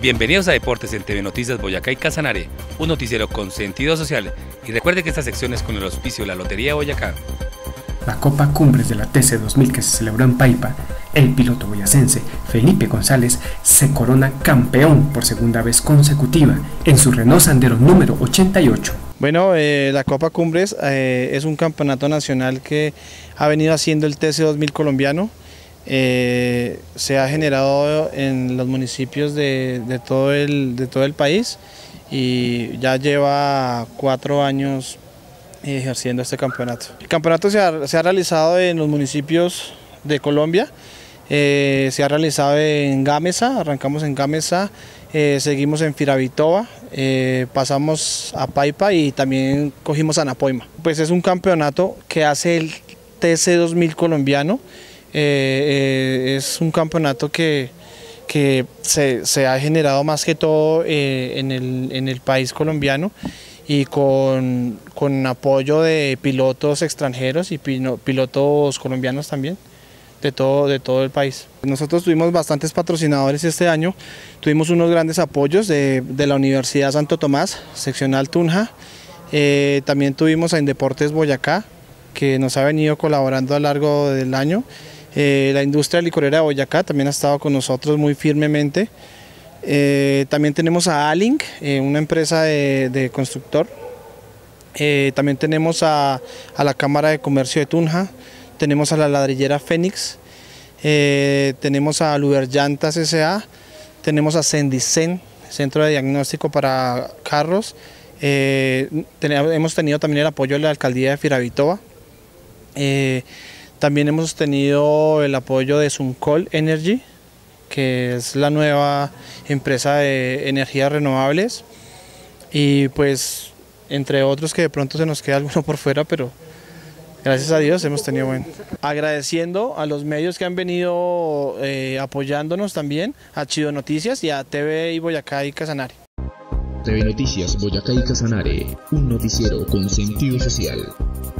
Bienvenidos a Deportes en TV Noticias Boyacá y Casanare, un noticiero con sentido social, y recuerde que esta sección es con el auspicio de la Lotería Boyacá. La Copa Cumbres de la TC2000 que se celebró en Paipa, el piloto boyacense Felipe González se corona campeón por segunda vez consecutiva en su Renault Sandero número 88. Bueno, la Copa Cumbres es un campeonato nacional que ha venido haciendo el TC2000 colombiano. Se ha generado en los municipios de todo el país y ya lleva 4 años ejerciendo este campeonato. El campeonato se ha realizado en los municipios de Colombia, se ha realizado en Gamesa, arrancamos en Gamesa, seguimos en Firavitoba, pasamos a Paipa y también cogimos Anapoima. Pues es un campeonato que hace el TC2000 colombiano, es un campeonato que se ha generado más que todo en el país colombiano, y con apoyo de pilotos extranjeros y pilotos colombianos también, de todo el país. Nosotros tuvimos bastantes patrocinadores este año, tuvimos unos grandes apoyos de la Universidad Santo Tomás, seccional Tunja, también tuvimos a Indeportes Boyacá, que nos ha venido colaborando a lo largo del año, la industria licorera de Boyacá también ha estado con nosotros muy firmemente. También tenemos a Alink, una empresa de constructor, también tenemos a la Cámara de Comercio de Tunja, tenemos a la ladrillera Fénix, tenemos a Luberllantas S.A., tenemos a Sendicen, Centro de Diagnóstico para Carros, hemos tenido también el apoyo de la Alcaldía de Firavitoba, también hemos tenido el apoyo de Suncol Energy, que es la nueva empresa de energías renovables, y pues entre otros que de pronto se nos queda alguno por fuera, pero gracias a Dios hemos tenido bueno. Agradeciendo a los medios que han venido apoyándonos también, a Chido Noticias y a TV Boyacá y Casanare. TV Noticias Boyacá y Casanare, un noticiero con sentido social.